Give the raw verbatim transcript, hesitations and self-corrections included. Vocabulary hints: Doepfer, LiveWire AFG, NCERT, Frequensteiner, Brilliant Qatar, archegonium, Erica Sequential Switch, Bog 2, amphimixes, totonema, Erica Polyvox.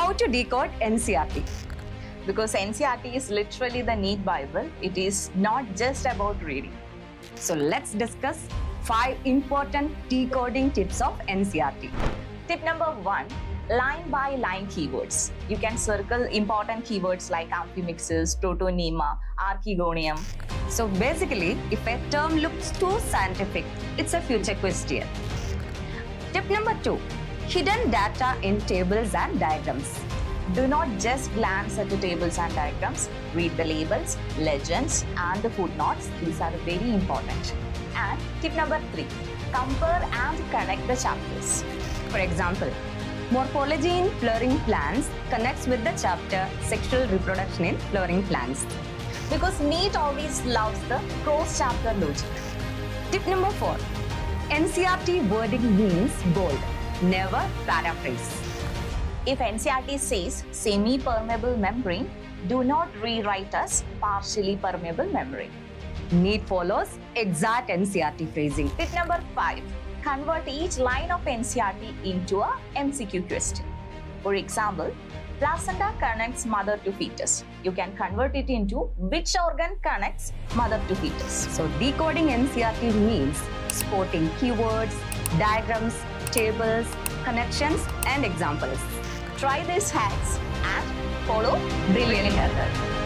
how to decode N C E R T. Because N C E R T is literally the NEET Bible. It is not just about reading. So let's discuss five important decoding tips of N C E R T. Tip number one, line by line keywords. You can circle important keywords like amphimixes, totonema, archegonium. So basically, if a term looks too scientific, it's a future question. Tip number two, hidden data in tables and diagrams. Do not just glance at the tables and diagrams. Read the labels, legends, and the footnotes. These are very important. And tip number three, compare and connect the chapters. For example, morphology in flowering plants connects with the chapter sexual reproduction in flowering plants. Because NEET always loves the cross-chapter logic. Tip number four, N C E R T wording means bold, never paraphrase. If N C E R T says semi-permeable membrane, do not rewrite as partially permeable membrane. NEET follows exact N C E R T phrasing. Tip number five, convert each line of N C E R T into a M C Q question. For example, placenta connects mother to fetus. You can convert it into which organ connects mother to fetus. So decoding N C E R T means spotting keywords, diagrams, tables, connections, and examples. Try these hacks and follow Brilliant Qatar.